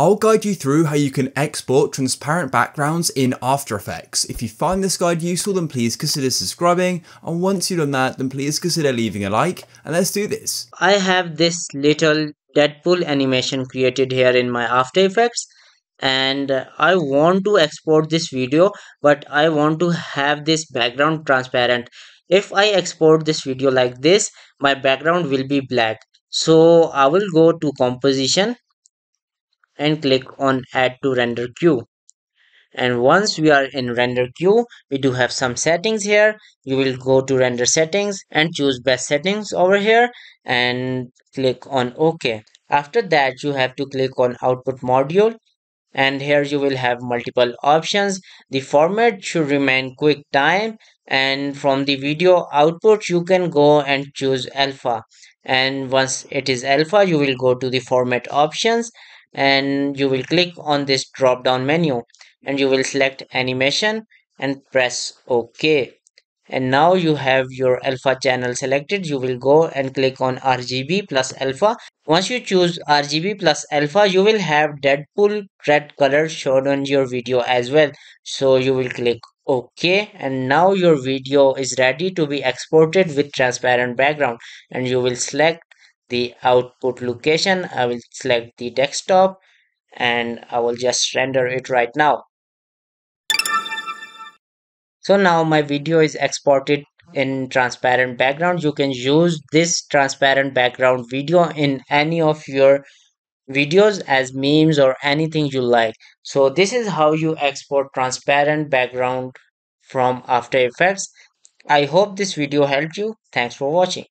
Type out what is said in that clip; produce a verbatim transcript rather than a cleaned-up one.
I'll guide you through how you can export transparent backgrounds in After Effects. If you find this guide useful, then please consider subscribing, and once you've done that, then please consider leaving a like, and let's do this. I have this little Deadpool animation created here in my After Effects, and I want to export this video, but I want to have this background transparent. If I export this video like this, my background will be black. So I will go to composition and click on add to render queue, and once we are in render queue, we do have some settings here. You will go to render settings and choose best settings over here and click on OK. After that, you have to click on output module, and here you will have multiple options. The format should remain QuickTime, and from the video output you can go and choose alpha, and once it is alpha you will go to the format options and you will click on this drop down menu and you will select animation and press OK. And now you have your alpha channel selected. You will go and click on R G B plus alpha. Once you choose R G B plus alpha, you will have Deadpool red color shown on your video as well. So you will click OK, and now your video is ready to be exported with transparent background, and you will select the output location. I will select the desktop and I will just render it right now. So now my video is exported in transparent background. You can use this transparent background video in any of your videos as memes or anything you like. So this is how you export transparent background from After Effects. I hope this video helped you. Thanks for watching.